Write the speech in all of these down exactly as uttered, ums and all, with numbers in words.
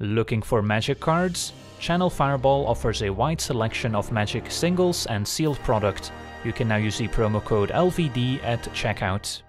Looking for magic cards? Channel Fireball offers a wide selection of magic singles and sealed product. You can now use the promo code L V D at checkout.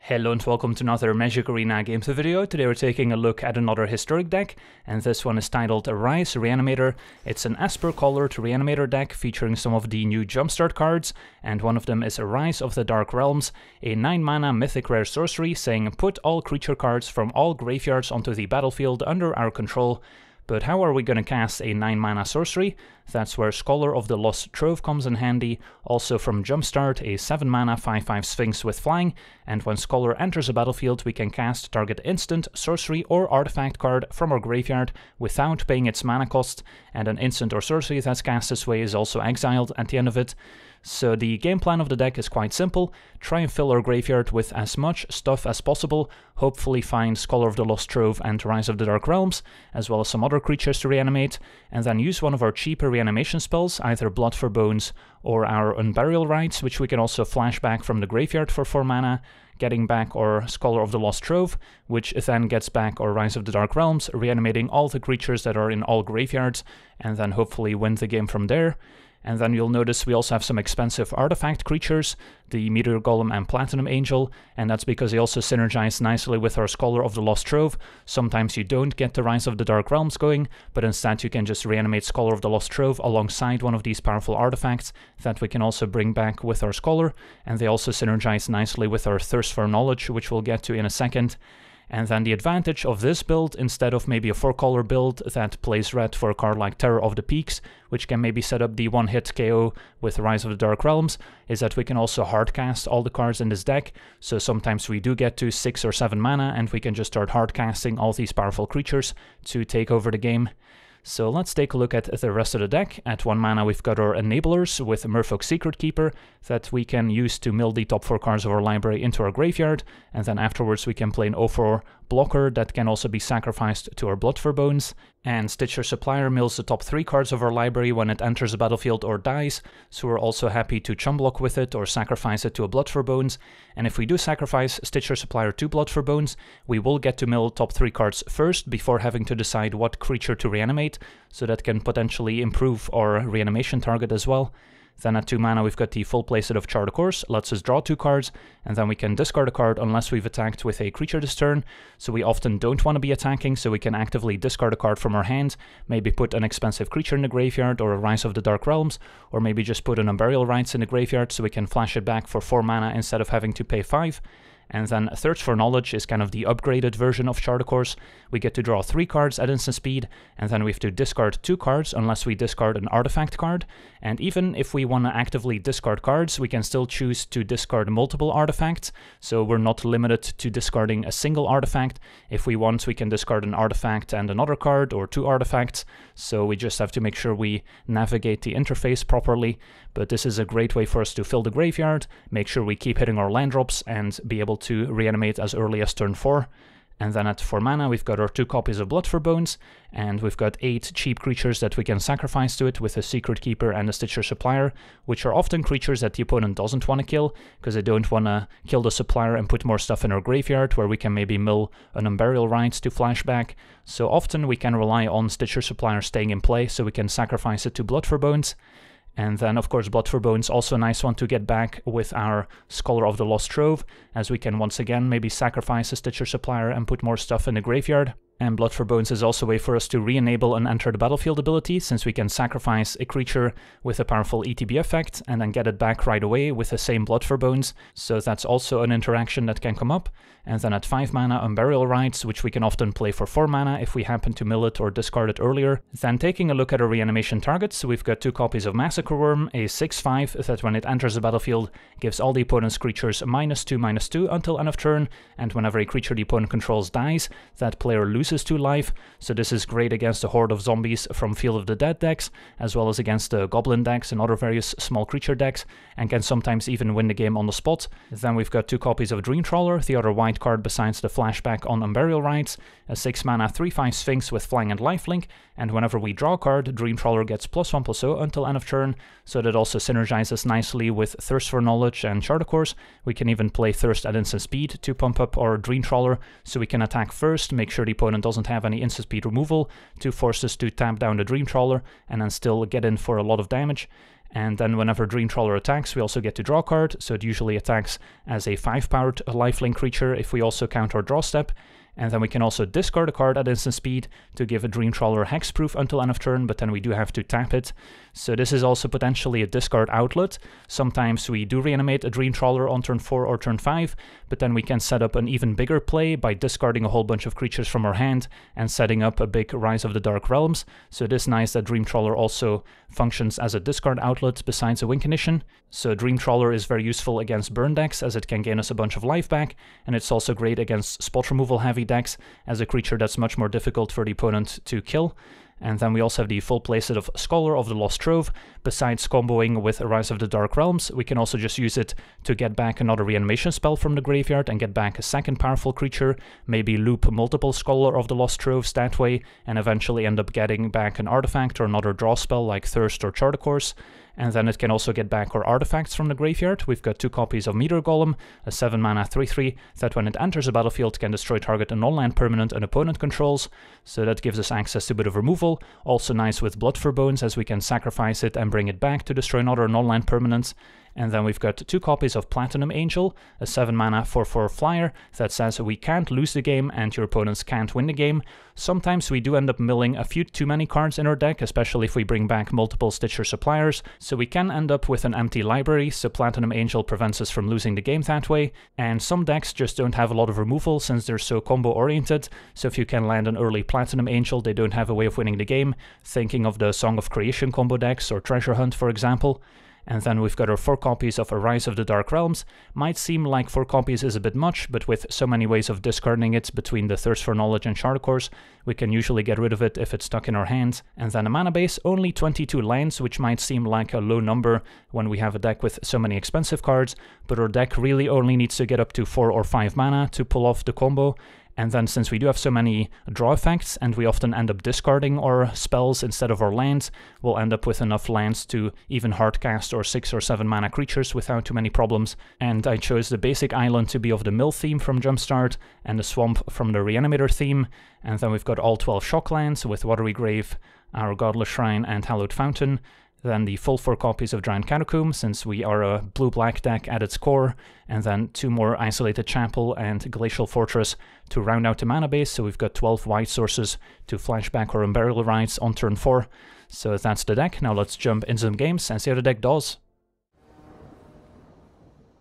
Hello and welcome to another Magic Arena Games video. Today we're taking a look at another Historic deck, and this one is titled Rise Reanimator. It's an Esper colored Reanimator deck featuring some of the new Jumpstart cards, and one of them is Rise of the Dark Realms, a nine mana mythic rare sorcery saying put all creature cards from all graveyards onto the battlefield under our control. But how are we gonna cast a nine mana sorcery? That's where Scholar of the Lost Trove comes in handy, also from Jumpstart, a seven mana five five Sphinx with flying, and when Scholar enters a battlefield we can cast target instant, sorcery or artifact card from our graveyard without paying its mana cost, and an instant or sorcery that's cast this way is also exiled at the end of it. So the game plan of the deck is quite simple: try and fill our graveyard with as much stuff as possible, hopefully find Scholar of the Lost Trove and Rise of the Dark Realms, as well as some other creatures to reanimate, and then use one of our cheaper reanimation spells, either Blood for Bones or our Unburial Rites, which we can also flash back from the graveyard for four mana, getting back our Scholar of the Lost Trove, which then gets back our Rise of the Dark Realms, reanimating all the creatures that are in all graveyards, and then hopefully win the game from there. And then you'll notice we also have some expensive artifact creatures, the Meteor Golem and Platinum Angel, and that's because they also synergize nicely with our Scholar of the Lost Trove. Sometimes you don't get the Rise of the Dark Realms going, but instead you can just reanimate Scholar of the Lost Trove alongside one of these powerful artifacts that we can also bring back with our Scholar, and they also synergize nicely with our Thirst for Knowledge, which we'll get to in a second. And then the advantage of this build, instead of maybe a four color build that plays red for a card like Terror of the Peaks, which can maybe set up the one hit K O with Rise of the Dark Realms, is that we can also hardcast all the cards in this deck, so sometimes we do get to six or seven mana and we can just start hardcasting all these powerful creatures to take over the game. So let's take a look at the rest of the deck. At one mana we've got our enablers with Merfolk Secret Keeper that we can use to mill the top four cards of our library into our graveyard, and then afterwards we can play an oh four blocker that can also be sacrificed to our Blood for Bones. And Stitcher Supplier mills the top three cards of our library when it enters the battlefield or dies, so we're also happy to chum block with it or sacrifice it to a Blood for Bones. And if we do sacrifice Stitcher Supplier to Blood for Bones, we will get to mill top three cards first before having to decide what creature to reanimate, so that can potentially improve our reanimation target as well. Then at two mana we've got the full playset of Chart a Course, lets us draw two cards, and then we can discard a card unless we've attacked with a creature this turn, so we often don't want to be attacking, so we can actively discard a card from our hand, maybe put an expensive creature in the graveyard or a Rise of the Dark Realms, or maybe just put an Unburial Rites in the graveyard so we can flash it back for four mana instead of having to pay five. And then Thirst for Knowledge is kind of the upgraded version of Chart a Course. We get to draw three cards at instant speed, and then we have to discard two cards unless we discard an artifact card. And even if we want to actively discard cards, we can still choose to discard multiple artifacts, so we're not limited to discarding a single artifact. If we want, we can discard an artifact and another card, or two artifacts, so we just have to make sure we navigate the interface properly. But this is a great way for us to fill the graveyard, make sure we keep hitting our land drops, and be able to to reanimate as early as turn four. And then at four mana we've got our two copies of Blood for Bones, and we've got eight cheap creatures that we can sacrifice to it with a Secret Keeper and a Stitcher Supplier, which are often creatures that the opponent doesn't want to kill, because they don't want to kill the supplier and put more stuff in our graveyard, where we can maybe mill an Unburial Rites to flashback. So often we can rely on Stitcher Supplier staying in play, so we can sacrifice it to Blood for Bones. And then, of course, Blood for Bones, also a nice one to get back with our Scholar of the Lost Trove, as we can once again maybe sacrifice a Stitcher Supplier and put more stuff in the graveyard. And Blood for Bones is also a way for us to re-enable an Enter the Battlefield ability, since we can sacrifice a creature with a powerful E T B effect and then get it back right away with the same Blood for Bones, so that's also an interaction that can come up. And then at five mana Unburial Rites, which we can often play for four mana if we happen to mill it or discard it earlier. Then taking a look at our reanimation targets, we've got two copies of Massacre Wurm, a six five that when it enters the battlefield gives all the opponent's creatures minus two minus two until end of turn, and whenever a creature the opponent controls dies, that player loses to life, so this is great against the horde of zombies from Field of the Dead decks, as well as against the goblin decks and other various small creature decks, and can sometimes even win the game on the spot. Then we've got two copies of Dream Trawler, the other white card besides the flashback on Unburial Rites, a six mana three five Sphinx with flying and lifelink, and whenever we draw a card, Dream Trawler gets plus one plus zero until end of turn, so that also synergizes nicely with Thirst for Knowledge and Chart a Course. We can even play Thirst at instant speed to pump up our Dream Trawler, so we can attack first, make sure the opponent opponent doesn't have any instant speed removal to force us to tap down the Dream Trawler and then still get in for a lot of damage. And then whenever Dream Trawler attacks, we also get to draw a card, so it usually attacks as a five-powered lifelink creature if we also count our draw step. And then we can also discard a card at instant speed to give a Dream Trawler hexproof until end of turn, but then we do have to tap it. So this is also potentially a discard outlet. Sometimes we do reanimate a Dream Trawler on turn four or turn five, but then we can set up an even bigger play by discarding a whole bunch of creatures from our hand and setting up a big Rise of the Dark Realms. So it is nice that Dream Trawler also functions as a discard outlet besides a win condition. So Dream Trawler is very useful against burn decks as it can gain us a bunch of life back, and it's also great against spot removal heavy decks as a creature that's much more difficult for the opponent to kill. And then we also have the full playset of Scholar of the Lost Trove. Besides comboing with Rise of the Dark Realms, we can also just use it to get back another reanimation spell from the graveyard and get back a second powerful creature, maybe loop multiple Scholar of the Lost Troves that way, and eventually end up getting back an artifact or another draw spell like Thirst or Chart a Course. And then it can also get back our artifacts from the graveyard. We've got two copies of Meteor Golem, a seven mana three three that when it enters the battlefield can destroy target and non-land permanent an opponent controls, so that gives us access to a bit of removal. Also nice with Blood for Bones as we can sacrifice it and bring it back to destroy another non-land permanent. And then we've got two copies of Platinum Angel, a seven mana four four flyer that says we can't lose the game and your opponents can't win the game. Sometimes we do end up milling a few too many cards in our deck, especially if we bring back multiple Stitcher Suppliers, so we can end up with an empty library, so Platinum Angel prevents us from losing the game that way. And some decks just don't have a lot of removal since they're so combo oriented, so if you can land an early Platinum Angel they don't have a way of winning the game, thinking of the Song of Creation combo decks or Treasure Hunt for example. And then we've got our four copies of Rise of the Dark Realms. Might seem like four copies is a bit much, but with so many ways of discarding it between the Thirst for Knowledge and Chart a Course, we can usually get rid of it if it's stuck in our hand. And then a mana base, only twenty-two lands, which might seem like a low number when we have a deck with so many expensive cards, but our deck really only needs to get up to four or five mana to pull off the combo. And then since we do have so many draw effects and we often end up discarding our spells instead of our lands, we'll end up with enough lands to even hardcast or six or seven mana creatures without too many problems. And I chose the basic island to be of the mill theme from Jumpstart and the swamp from the Reanimator theme. And then we've got all twelve shocklands with Watery Grave, our Godless Shrine and Hallowed Fountain. Then the full four copies of Drowned Catacomb, since we are a blue-black deck at its core, and then two more Isolated Chapel and Glacial Fortress to round out the mana base, so we've got twelve white sources to flash back our Unburial Rites on turn four. So that's the deck. Now let's jump in some games and see how the deck does.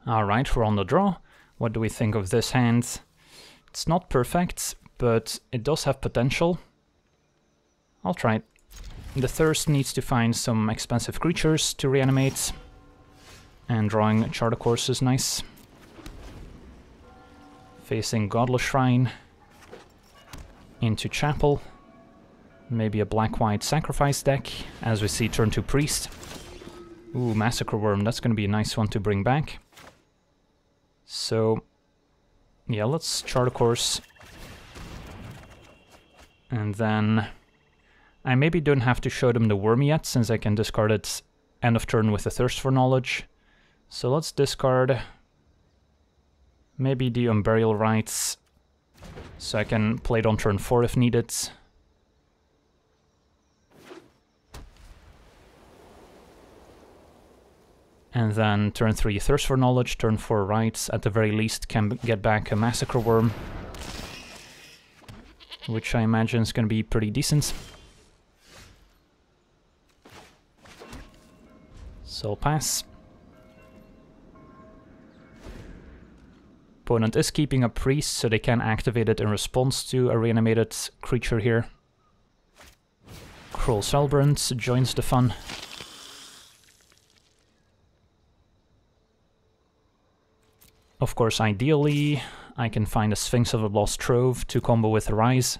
Alright, we're on the draw. What do we think of this hand? It's not perfect, but it does have potential. I'll try it. The Thirst needs to find some expensive creatures to reanimate, and drawing Chart a Course is nice. Facing Godless Shrine, into Chapel, maybe a black-white sacrifice deck, as we see turn to Priest. Ooh, Massacre Wurm, that's going to be a nice one to bring back. So, yeah, let's Chart a Course, and then I maybe don't have to show them the worm yet, since I can discard it end of turn with a Thirst for Knowledge. So let's discard maybe the Unburial Rites, so I can play it on turn four if needed. And then turn three Thirst for Knowledge, turn four Rites, at the very least can get back a Massacre Worm, which I imagine is going to be pretty decent. So I'll pass. Opponent is keeping a Priest, so they can activate it in response to a reanimated creature here. Cruel Celebrant joins the fun. Of course, ideally, I can find a Sphinx of the Lost Trove to combo with Rise.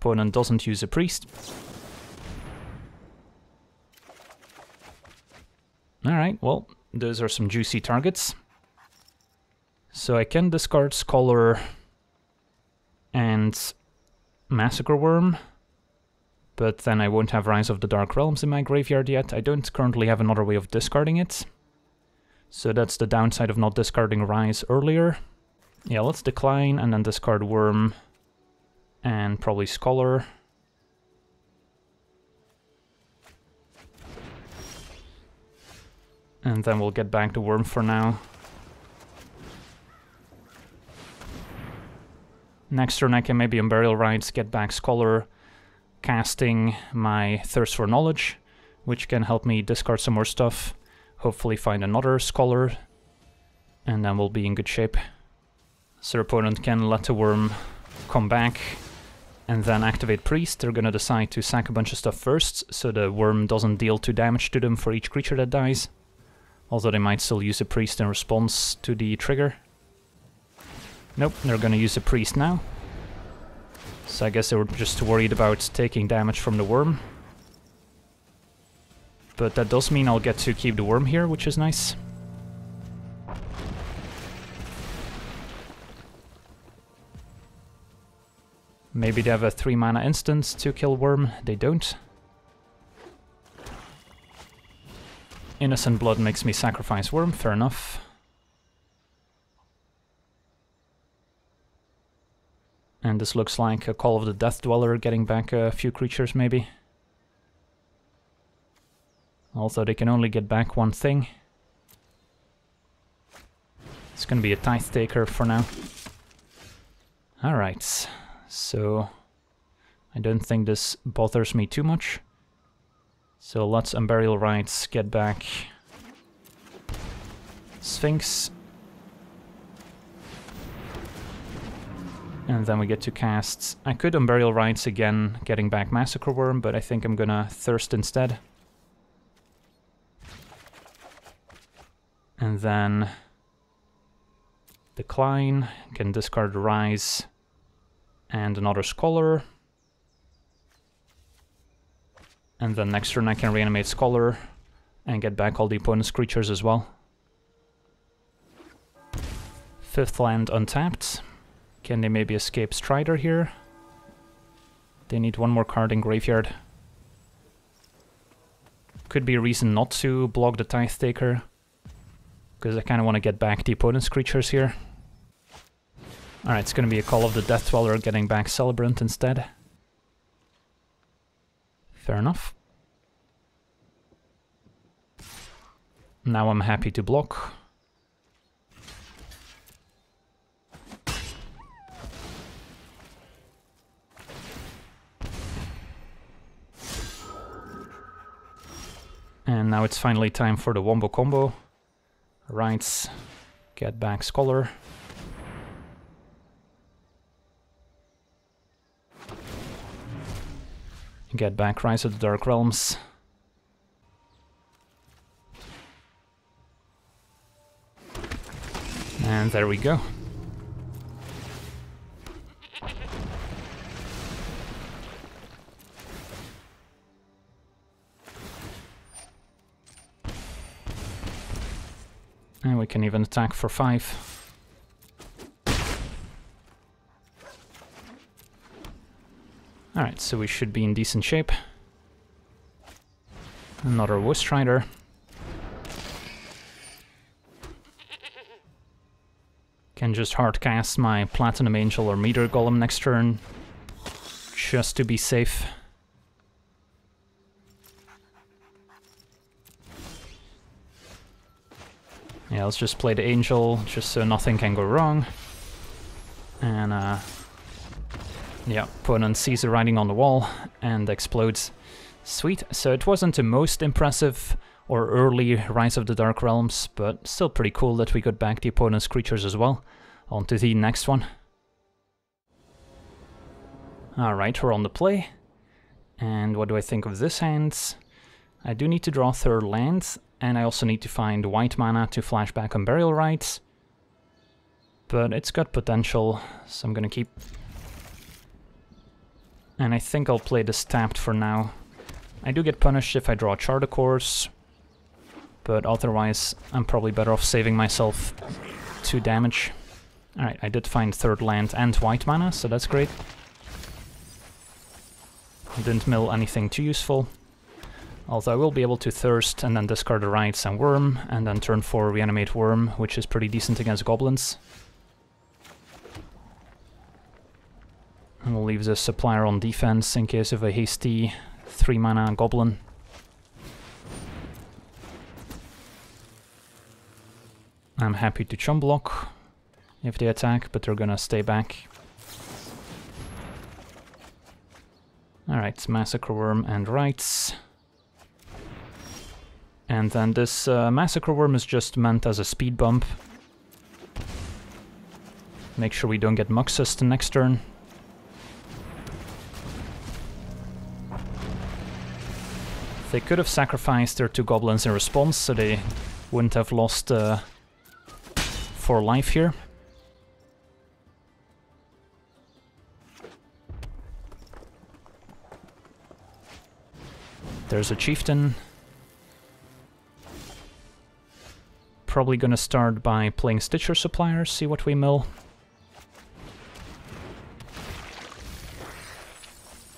Opponent doesn't use a Priest. Alright, well, those are some juicy targets. So I can discard Scholar and Massacre Worm, but then I won't have Rise of the Dark Realms in my graveyard yet. I don't currently have another way of discarding it. So that's the downside of not discarding Rise earlier. Yeah, let's decline and then discard Wurm and probably Scholar. And then we'll get back to Wurm for now. Next turn I can maybe Unburial Rites, get back Scholar, casting my Thirst for Knowledge, which can help me discard some more stuff, hopefully find another Scholar, and then we'll be in good shape. So your opponent can let the Wurm come back and then activate Priest. They're gonna decide to sack a bunch of stuff first, so the Wurm doesn't deal two damage to them for each creature that dies. Although they might still use a Priest in response to the trigger. Nope, they're gonna use a Priest now. So I guess they were just worried about taking damage from the Wurm. But that does mean I'll get to keep the Wurm here, which is nice. Maybe they have a three mana instance to kill Wurm, they don't. Innocent Blood makes me sacrifice Wurm, fair enough. And this looks like a Call of the Death Dweller, getting back a few creatures maybe. Although they can only get back one thing. It's gonna be a Tithe Taker for now. Alright, so I don't think this bothers me too much. So let's Unburial Rites, get back Sphinx. And then we get to cast. I could Unburial Rites again, getting back Massacre Wurm, but I think I'm gonna Thirst instead. And then decline, can discard Rise and another Scholar. And then next turn I can reanimate Scholar and get back all the opponent's creatures as well. Fifth land untapped. Can they maybe escape Strider here? They need one more card in graveyard. Could be a reason not to block the Tithe Taker, because I kind of want to get back the opponent's creatures here. Alright, it's going to be a Call of the Death Dweller, getting back Celebrant instead. Fair enough. Now I'm happy to block. And now it's finally time for the Wombo Combo. Rights, get back Scholar. Get back Rise of the Dark Realms. And there we go. And we can even attack for five. Alright, so we should be in decent shape. Another Strider. Can just hardcast my Platinum Angel or Meteor Golem next turn, just to be safe. Yeah, let's just play the Angel, just so nothing can go wrong. And uh... yeah, opponent sees the writing on the wall and explodes. Sweet, so it wasn't the most impressive or early Rise of the Dark Realms, but still pretty cool that we got back the opponent's creatures as well. On to the next one. Alright, we're on the play. And what do I think of this hand? I do need to draw third land, and I also need to find white mana to flash back Unburial Rites. But it's got potential, so I'm gonna keep. And I think I'll play this tapped for now. I do get punished if I draw Chart a Course, but otherwise I'm probably better off saving myself two damage. Alright, I did find third land and white mana, so that's great. I didn't mill anything too useful. Although I will be able to Thirst and then discard the Rites and Worm, and then turn four Reanimate Worm, which is pretty decent against goblins. And we'll leave the Supplier on defense in case of a hasty three mana goblin. I'm happy to chum block if they attack, but they're gonna stay back. Alright, Massacre Wurm and Rites. And then this uh, Massacre Wurm is just meant as a speed bump. Make sure we don't get Muxus the next turn. They could have sacrificed their two goblins in response, so they wouldn't have lost uh, four life here. There's a chieftain. Probably gonna start by playing Stitcher Supplier, see what we mill.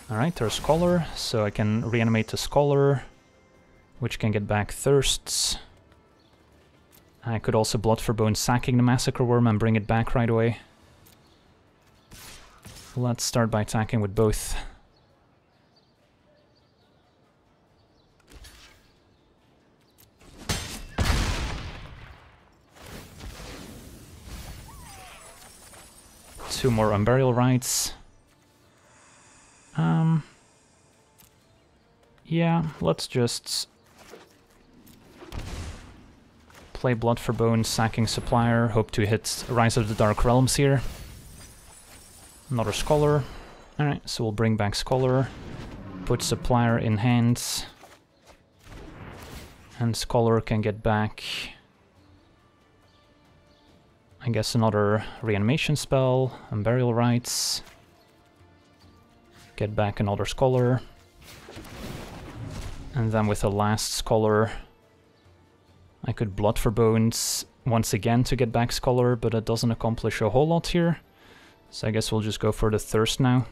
Alright, there's Scholar, so I can reanimate the Scholar, which can get back Thirsts. I could also Blood for Bones sacking the Massacre Wurm and bring it back right away. Let's start by attacking with both. Two more Unburial Rites. Um, yeah, let's just play Blood for Bones, sacking Supplier, hope to hit Rise of the Dark Realms here. Another Scholar. Alright, so we'll bring back Scholar, put Supplier in hand, and Scholar can get back, I guess, another Reanimation spell, Unburial Rites, get back another Scholar, and then with the last Scholar I could Blood for Bones once again to get back Scholar, but it doesn't accomplish a whole lot here, so I guess we'll just go for the Thirst now.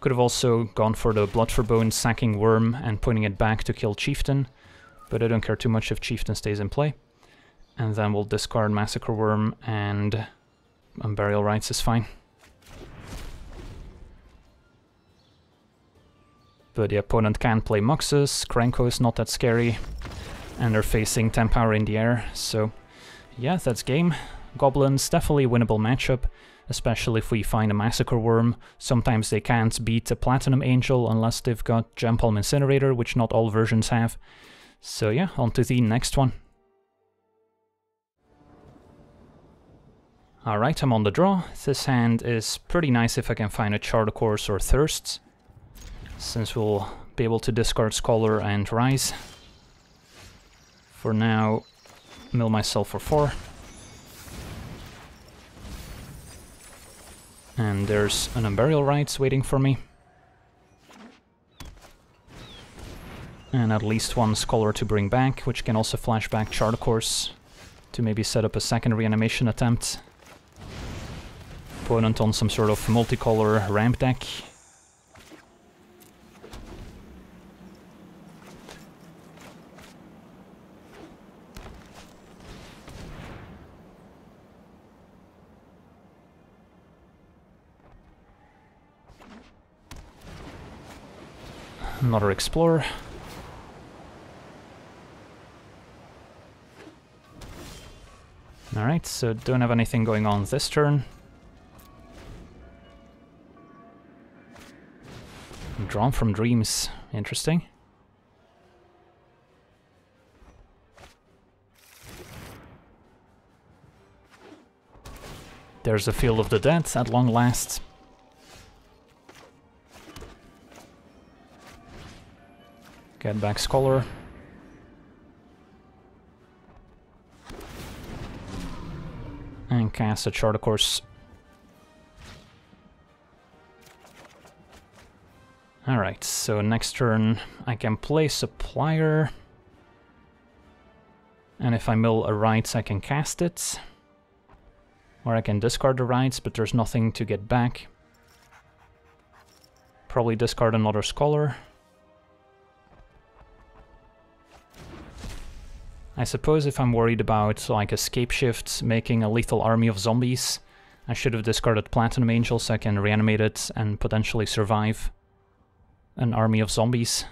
Could have also gone for the Blood for Bones sacking Worm and putting it back to kill Chieftain, but I don't care too much if Chieftain stays in play. And then we'll discard Massacre Wurm, and Unburial Rites is fine. But the opponent can play Muxus, Krenko is not that scary, and they're facing ten power in the air, so yeah, that's game. Goblins, definitely a winnable matchup, especially if we find a Massacre Wurm. Sometimes they can't beat a Platinum Angel unless they've got Gem Palm Incinerator, which not all versions have. So yeah, on to the next one. Alright, I'm on the draw. This hand is pretty nice if I can find a Chart a Course or Thirst, since we'll be able to discard Scholar and Rise. For now, mill myself for four. And there's an Unburial Rites waiting for me. And at least one Scholar to bring back, which can also flash back Chart a Course to maybe set up a second Reanimation attempt. Opponent on some sort of multicolor ramp deck. Another Explorer. Alright, so don't have anything going on this turn. Drawn from Dreams, interesting. There's a Field of the Dead at long last. Get back Scholar. And cast a Chart a Course. Alright, so next turn I can play Supplier, and if I mill a Rites I can cast it, or I can discard the Rites, but there's nothing to get back. Probably discard another Scholar. I suppose if I'm worried about, like, escape shifts making a lethal army of zombies, I should have discarded Platinum Angel so I can reanimate it and potentially survive an army of zombies.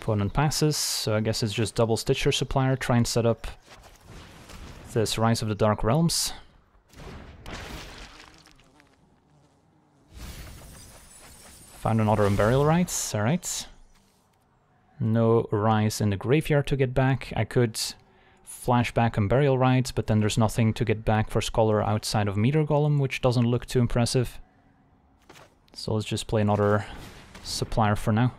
Opponent passes, so I guess it's just double Stitcher Supplier, try and set up this Rise of the Dark Realms. Found another Unburial Rites, alright. No Rise in the graveyard to get back. I could flash back Unburial Rites, but then there's nothing to get back for Scholar outside of Meteor Golem, which doesn't look too impressive. So let's just play another Supplier for now.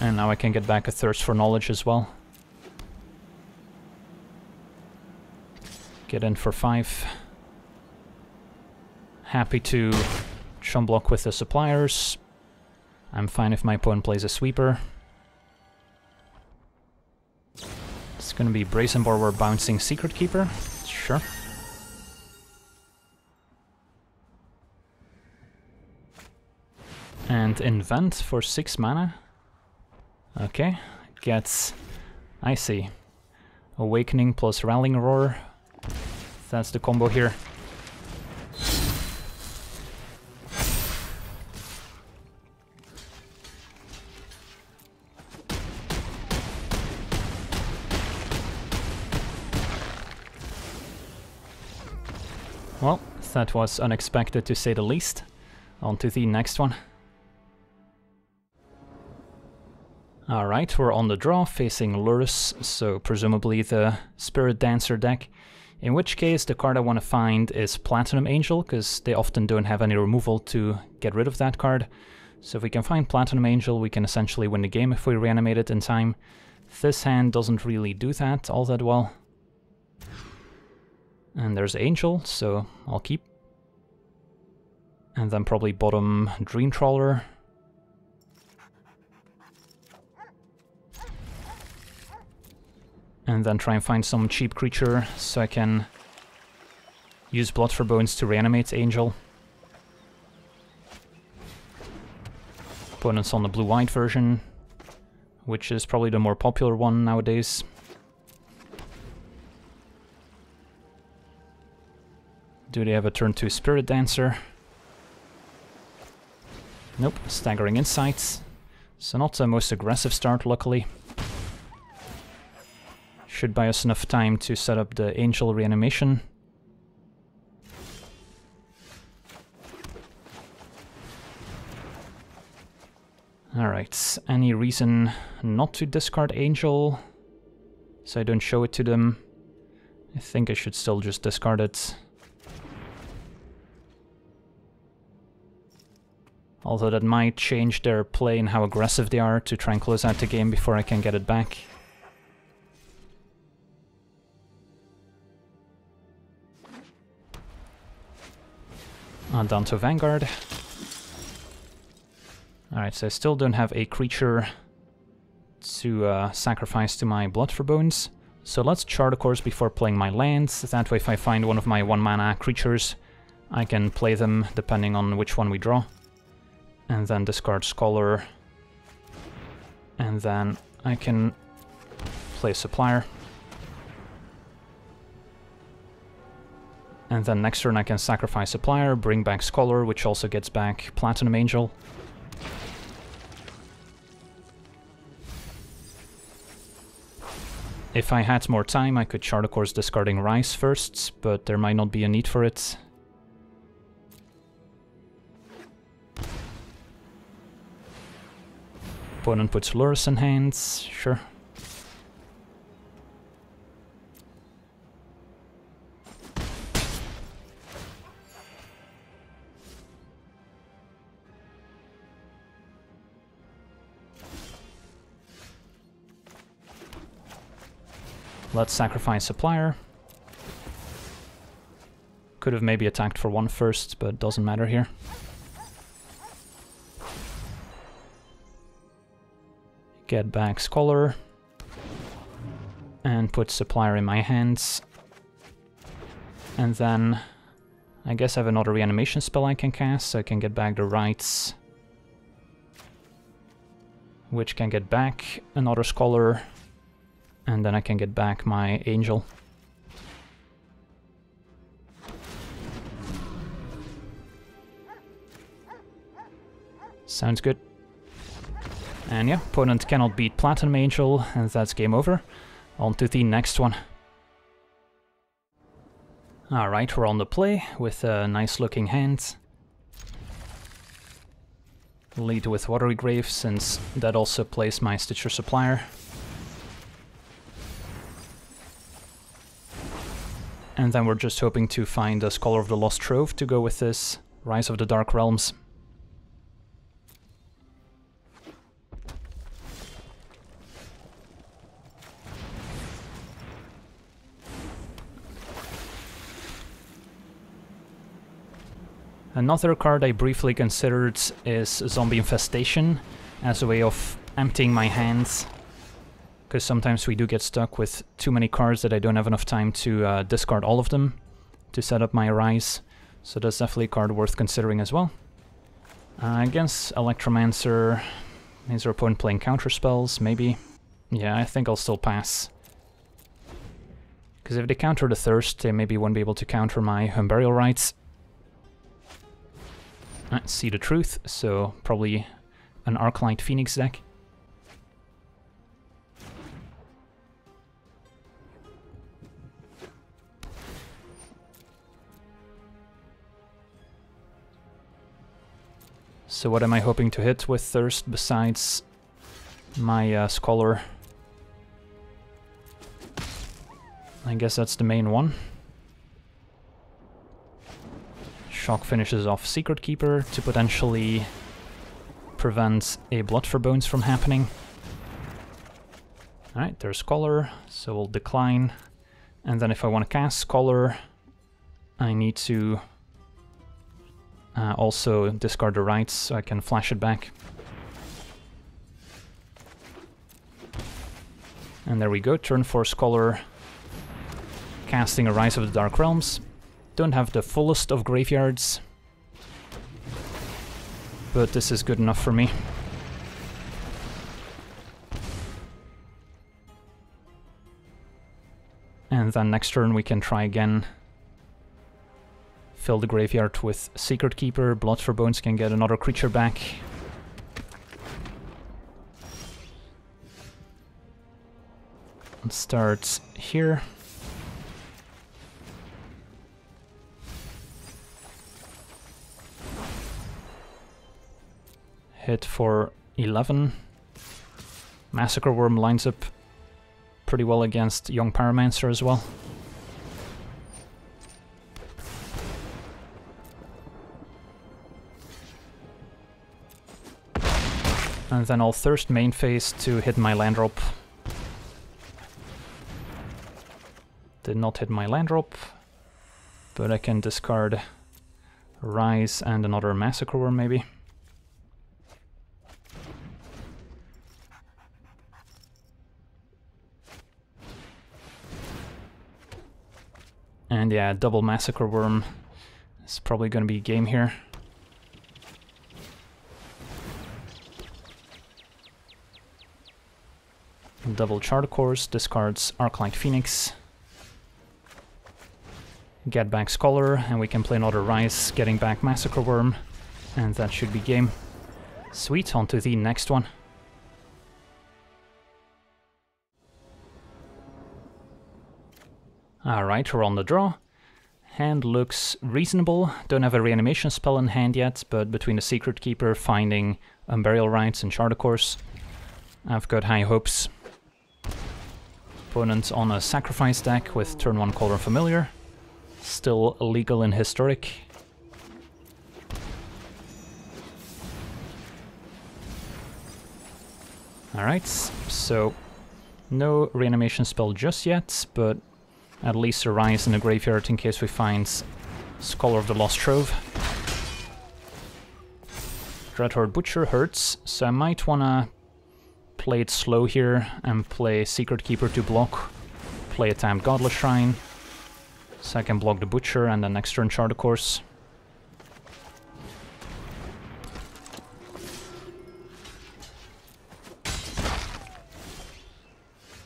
And now I can get back a Thirst for Knowledge as well. Get in for five. Happy to chum block with the suppliers. I'm fine if my opponent plays a sweeper. It's gonna be Brazen Borrower bouncing Secret Keeper. Sure. And Invent for six mana. Okay, gets... I see. Awakening plus Rallying Roar. That's the combo here. Well, that was unexpected to say the least. On to the next one. Alright, we're on the draw, facing Lurrus, so presumably the Spirit Dancer deck. In which case, the card I want to find is Platinum Angel, because they often don't have any removal to get rid of that card. So if we can find Platinum Angel, we can essentially win the game if we reanimate it in time. This hand doesn't really do that all that well. And there's Angel, so I'll keep. And then probably bottom Dream Trawler. And then try and find some cheap creature, so I can use Blood for Bones to reanimate Angel. Opponent's on the blue-white version, which is probably the more popular one nowadays. Do they have a turn two Spirit Dancer? Nope, Staggering Insights. So not the most aggressive start, luckily. Should buy us enough time to set up the Angel reanimation. Alright, any reason not to discard Angel, so I don't show it to them? I think I should still just discard it. Although that might change their play and how aggressive they are to try and close out the game before I can get it back. Uh, down to Vanguard. Alright, so I still don't have a creature to uh, sacrifice to my Blood for Bones. So let's Chart a Course before playing my lands. That way if I find one of my one mana creatures, I can play them depending on which one we draw. And then discard Scholar. And then I can play Supplier. And then next turn I can sacrifice Supplier, bring back Scholar, which also gets back Platinum Angel. If I had more time, I could Chart a Course discarding Rise first, but there might not be a need for it. Opponent puts Lurrus in hands, sure. Let's sacrifice Supplier. Could have maybe attacked for one first, but doesn't matter here. Get back Scholar. And put Supplier in my hands. And then I guess I have another reanimation spell I can cast, so I can get back the rites, which can get back another scholar, and then I can get back my angel. Sounds good. And yeah, opponent cannot beat Platinum Angel, and that's game over. On to the next one. Alright, we're on the play with a nice looking hand. Lead with Watery Grave, since that also plays my Stitcher Supplier. And then we're just hoping to find a Scholar of the Lost Trove to go with this Rise of the Dark Realms. Another card I briefly considered is Zombie Infestation, as a way of emptying my hands, because sometimes we do get stuck with too many cards that I don't have enough time to uh, discard all of them to set up my Rise, so that's definitely a card worth considering as well. Uh, against Electromancer, is your opponent playing counter spells? Maybe. Yeah, I think I'll still pass. Because if they counter the Thirst, they maybe won't be able to counter my Unburial Rites. I see the truth, so probably an Arclight Phoenix deck. So what am I hoping to hit with Thirst besides my uh, Scholar? I guess that's the main one. Shock finishes off Secret Keeper to potentially prevent a Blood for Bones from happening. Alright, there's Scholar, so we'll decline. And then if I want to cast Scholar, I need to uh, also discard the rites so I can flash it back. And there we go, turn four Scholar, casting a Rise of the Dark Realms. Don't have the fullest of graveyards, but this is good enough for me. And then next turn we can try again. Fill the graveyard with Secret Keeper, Blood for Bones can get another creature back. Let's start here. Hit for eleven. Massacre Wurm lines up pretty well against Young Pyromancer as well. And then I'll Thirst main phase to hit my land drop. Did not hit my land drop, but I can discard Rise and another Massacre Wurm maybe. And yeah, double Massacre Wurm is probably going to be game here. Double Chart a Course, discards Arclight Phoenix. Get back Scholar, and we can play another Rise, getting back Massacre Wurm. And that should be game. Sweet, on to the next one. Alright, we're on the draw. Hand looks reasonable. Don't have a reanimation spell in hand yet, but between the Secret Keeper, finding Unburial Rites and Chart a Course, I've got high hopes. Opponent on a sacrifice deck with turn one Cauldron Familiar. Still legal in Historic. Alright, so no reanimation spell just yet, but at least a Rise in the graveyard in case we find Scholar of the Lost Trove. Dreadhorde Butcher hurts, so I might wanna play it slow here and play Secret Keeper to block, play a tapped Godless Shrine, So I can block the Butcher and then next turn Chart a Course.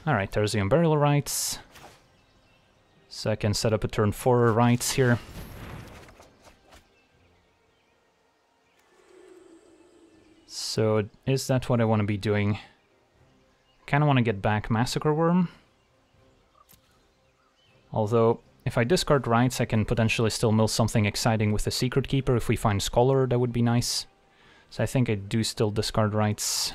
Alright, there's the Unburial Rites. So I can set up a turn four Rites here. So is that what I want to be doing? I kind of want to get back Massacre Wurm. Although, if I discard Rites, I can potentially still mill something exciting with the Secret Keeper. If we find Scholar, that would be nice. So I think I do still discard Rites.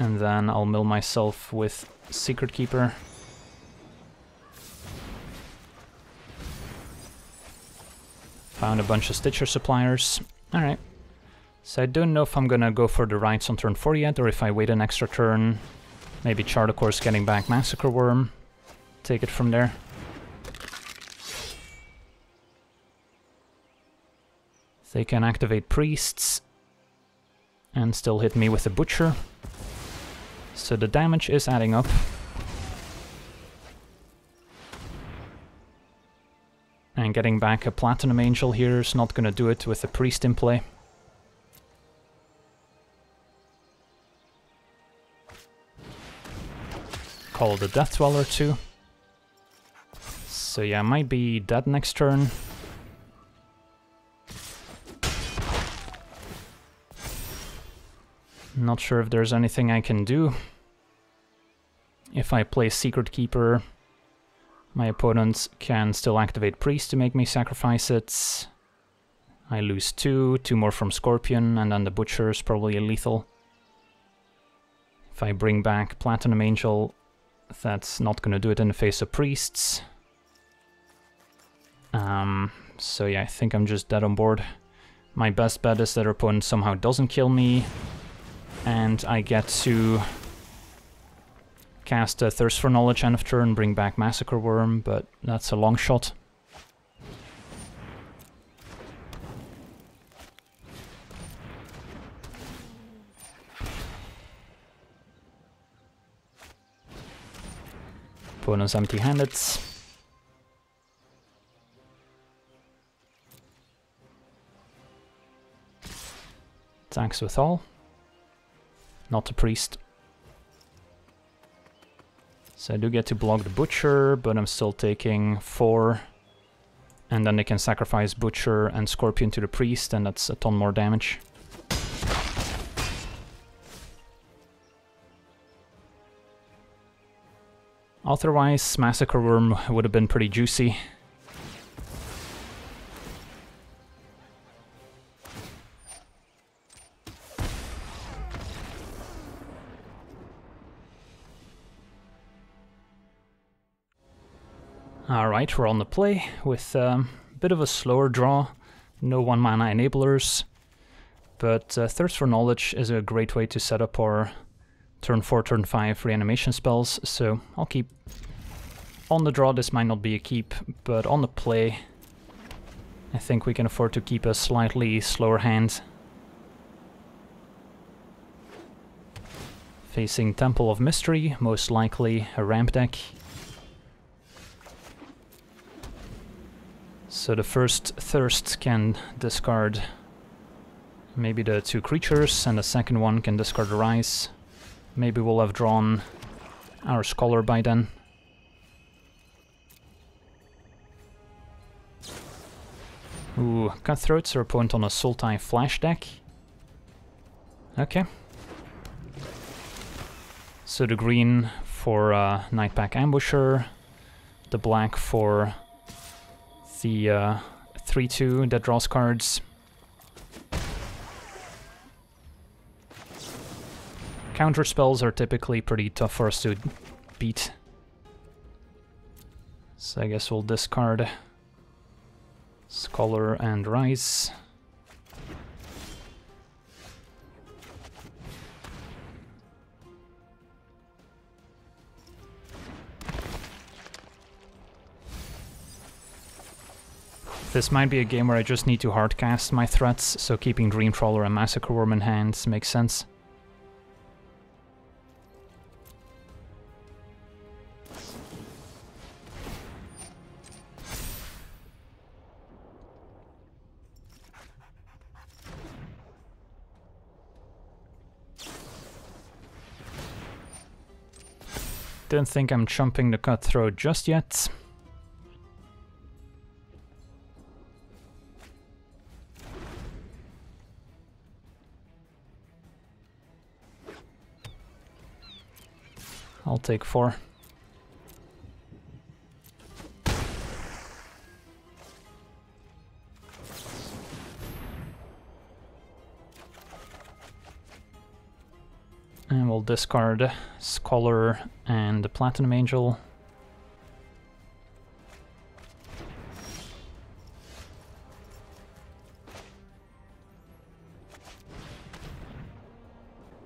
And then I'll mill myself with Secret Keeper. Found a bunch of Stitcher Suppliers. Alright. So I don't know if I'm gonna go for the Rites on turn four yet, or if I wait an extra turn. Maybe Chart a Course getting back Massacre Wurm. Take it from there. They can activate Priests. And still hit me with a Butcher. So the damage is adding up. And getting back a Platinum Angel here is not gonna do it with the Priest in play. Call the Death Dweller too. So yeah, I might be dead next turn. Not sure if there's anything I can do. If I play Secret Keeper, my opponent can still activate Priest to make me sacrifice it. I lose two, two more from Scorpion, and then the Butcher is probably lethal. If I bring back Platinum Angel, that's not gonna do it in the face of Priests. Um, so yeah, I think I'm just dead on board. My best bet is that our opponent somehow doesn't kill me. And I get to cast a Thirst for Knowledge end of turn, bring back Massacre Wurm, but that's a long shot. Opponent's empty-handed. Attacks with all. Not the Priest. So I do get to block the Butcher, but I'm still taking four. And then they can sacrifice Butcher and Scorpion to the Priest, and that's a ton more damage. Otherwise, Massacre Wurm would have been pretty juicy. Alright, we're on the play with um, a bit of a slower draw, no one mana enablers, but uh, Thirst for Knowledge is a great way to set up our turn four, turn five reanimation spells, so I'll keep. On the draw this might not be a keep, but on the play I think we can afford to keep a slightly slower hand. Facing Temple of Mystery, most likely a ramp deck. So the first Thirst can discard maybe the two creatures, and the second one can discard the Rise. Maybe we'll have drawn our Scholar by then. Ooh, Cutthroats, our opponent on a Sultai Flash deck. Okay. So the green for uh, Nightpack Ambusher, the black for the uh, three two that draws cards. Counter spells are typically pretty tough for us to beat. So I guess we'll discard Scholar and Rise. This might be a game where I just need to hardcast my threats, so keeping Dream Trawler and Massacre Wurm in hand makes sense. Don't think I'm jumping the Cutthroat just yet. I'll take four. And we'll discard Scholar and the Platinum Angel.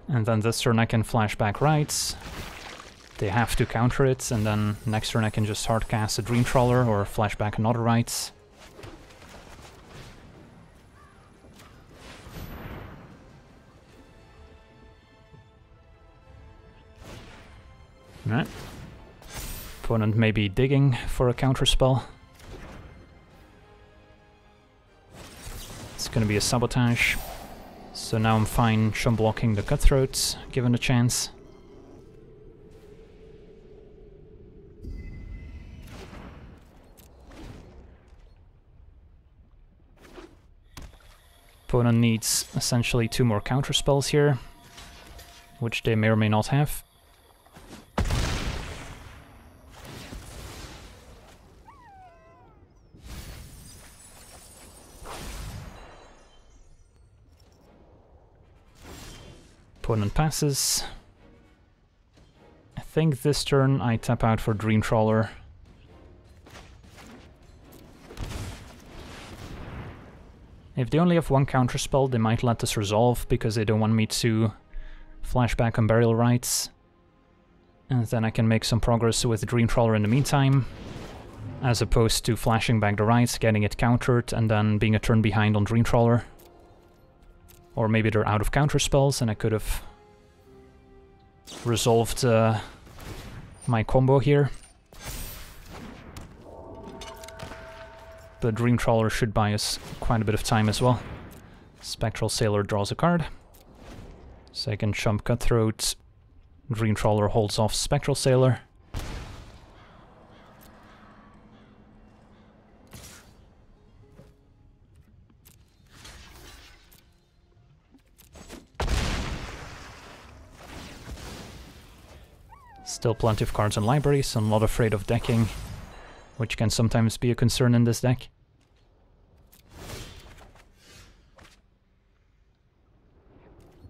And then this turn I can flash back Rites. They have to counter it, and then next turn I can just hard cast a Dream Trawler or flash back another Rites. Alright. Opponent may be digging for a counterspell. It's gonna be a Sabotage. So now I'm fine chump blocking the Cutthroats, given the chance. Opponent needs essentially two more counterspells here, which they may or may not have. Opponent passes. I think this turn I tap out for Dream Trawler. If they only have one counterspell, they might let this resolve because they don't want me to flash back Unburial Rites. And then I can make some progress with Dream Trawler in the meantime, as opposed to flashing back the Rites, getting it countered, and then being a turn behind on Dream Trawler. Or maybe they're out of counterspells and I could have resolved uh, my combo here. But Dream Trawler should buy us quite a bit of time as well. Spectral Sailor draws a card. So I can chump Cutthroat. Dream Trawler holds off Spectral Sailor. Still plenty of cards in library, so I'm not afraid of decking, which can sometimes be a concern in this deck.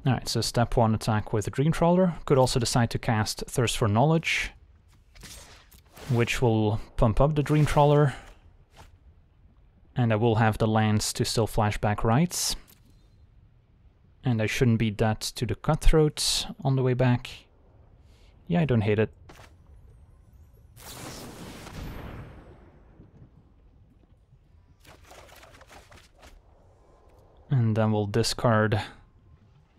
Alright, so step one attack with Dream Trawler. Could also decide to cast Thirst for Knowledge, which will pump up the Dream Trawler, and I will have the lands to still flash back Rites. And I shouldn't be dead to the Cutthroats on the way back. Yeah, I don't hate it. And then we'll discard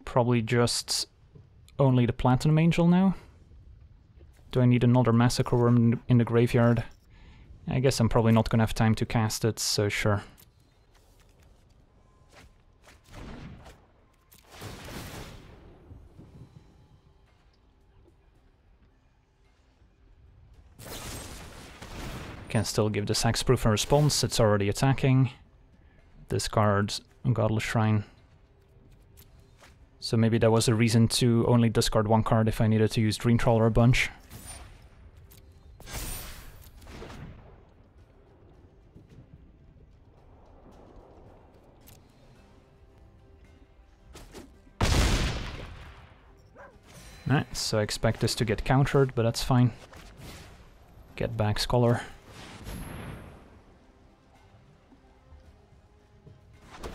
probably just only the Platinum Angel now. Do I need another Massacre Wurm in the graveyard? I guess I'm probably not gonna have time to cast it, so sure. Can still give this Hexproof a response, it's already attacking. Discard Godless Shrine. So maybe that was a reason to only discard one card if I needed to use Dream Trawler a bunch. Alright, so I expect this to get countered, but that's fine. Get back Scholar.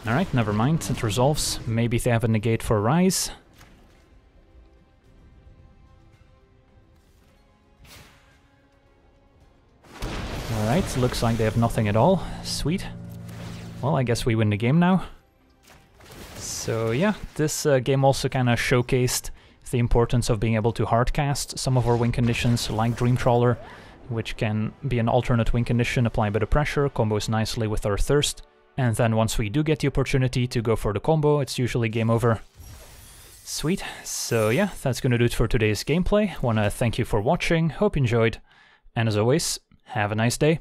Alright, never mind, it resolves. Maybe they have a negate for Rise. Alright, looks like they have nothing at all. Sweet. Well, I guess we win the game now. So yeah, this uh, game also kinda showcased the importance of being able to hardcast some of our win conditions, like Dream Trawler, which can be an alternate win condition, apply a bit of pressure, combos nicely with our Thirst. And then once we do get the opportunity to go for the combo, it's usually game over. Sweet. So yeah, that's gonna do it for today's gameplay. Wanna thank you for watching, hope you enjoyed, and as always, have a nice day.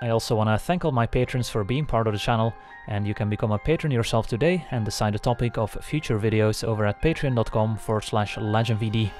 I also wanna thank all my patrons for being part of the channel, and you can become a patron yourself today and decide the topic of future videos over at patreon dot com forward slash legendvd.